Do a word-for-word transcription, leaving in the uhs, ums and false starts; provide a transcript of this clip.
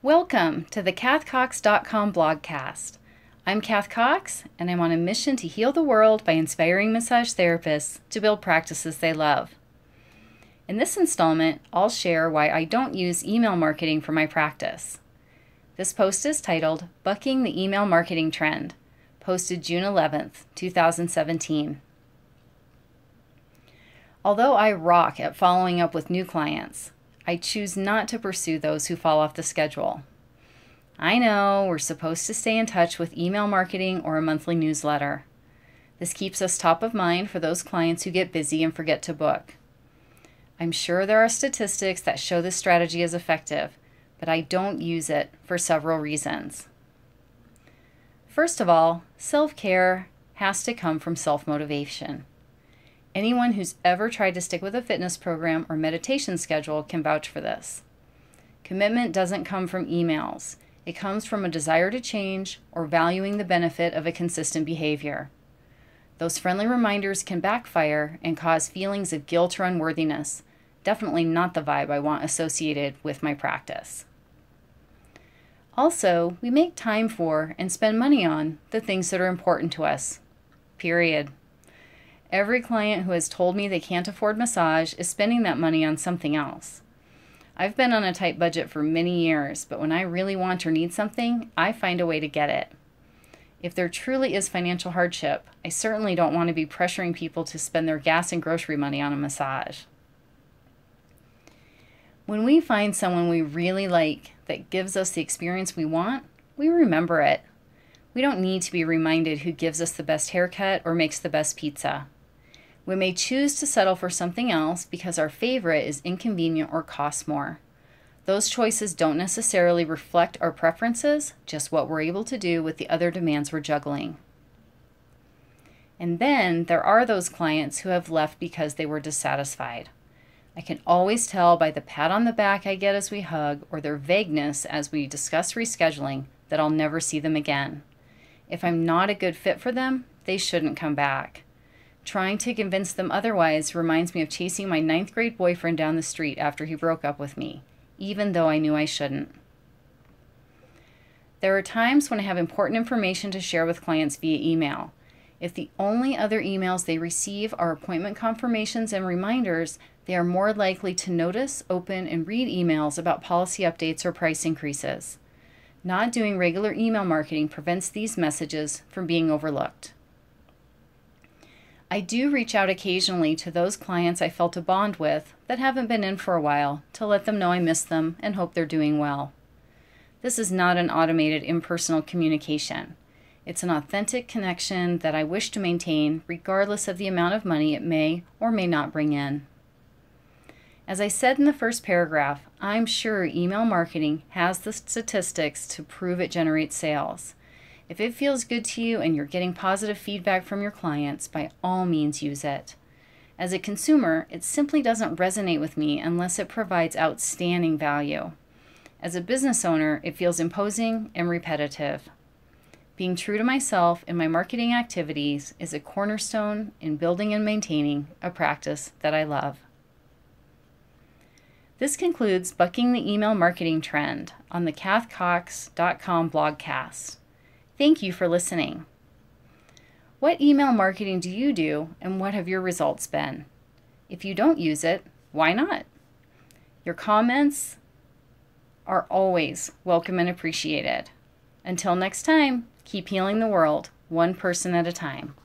Welcome to the Cath Cox dot com blogcast. I'm Cath Cox, and I'm on a mission to heal the world by inspiring massage therapists to build practices they love. In this installment, I'll share why I don't use email marketing for my practice. This post is titled, Bucking the Email Marketing Trend, posted June eleventh, two thousand seventeen. Although I rock at following up with new clients, I choose not to pursue those who fall off the schedule. I know we're supposed to stay in touch with email marketing or a monthly newsletter. This keeps us top of mind for those clients who get busy and forget to book. I'm sure there are statistics that show this strategy is effective, but I don't use it for several reasons. First of all, self-care has to come from self-motivation. Anyone who's ever tried to stick with a fitness program or meditation schedule can vouch for this. Commitment doesn't come from emails. It comes from a desire to change or valuing the benefit of a consistent behavior. Those friendly reminders can backfire and cause feelings of guilt or unworthiness. Definitely not the vibe I want associated with my practice. Also, we make time for and spend money on the things that are important to us. Period. Every client who has told me they can't afford massage is spending that money on something else. I've been on a tight budget for many years, but when I really want or need something, I find a way to get it. If there truly is financial hardship, I certainly don't want to be pressuring people to spend their gas and grocery money on a massage. When we find someone we really like that gives us the experience we want, we remember it. We don't need to be reminded who gives us the best haircut or makes the best pizza. We may choose to settle for something else because our favorite is inconvenient or costs more. Those choices don't necessarily reflect our preferences, just what we're able to do with the other demands we're juggling. And then there are those clients who have left because they were dissatisfied. I can always tell by the pat on the back I get as we hug or their vagueness as we discuss rescheduling that I'll never see them again. If I'm not a good fit for them, they shouldn't come back. Trying to convince them otherwise reminds me of chasing my ninth grade boyfriend down the street after he broke up with me, even though I knew I shouldn't. There are times when I have important information to share with clients via email. If the only other emails they receive are appointment confirmations and reminders, they are more likely to notice, open, and read emails about policy updates or price increases. Not doing regular email marketing prevents these messages from being overlooked. I do reach out occasionally to those clients I felt a bond with that haven't been in for a while to let them know I miss them and hope they're doing well. This is not an automated impersonal communication. It's an authentic connection that I wish to maintain regardless of the amount of money it may or may not bring in. As I said in the first paragraph, I'm sure email marketing has the statistics to prove it generates sales. If it feels good to you and you're getting positive feedback from your clients, by all means use it. As a consumer, it simply doesn't resonate with me unless it provides outstanding value. As a business owner, it feels imposing and repetitive. Being true to myself in my marketing activities is a cornerstone in building and maintaining a practice that I love. This concludes Bucking the Email Marketing Trend on the Cath Cox dot com blogcast. Thank you for listening. What email marketing do you do, and what have your results been? If you don't use it, why not? Your comments are always welcome and appreciated. Until next time, keep healing the world, one person at a time.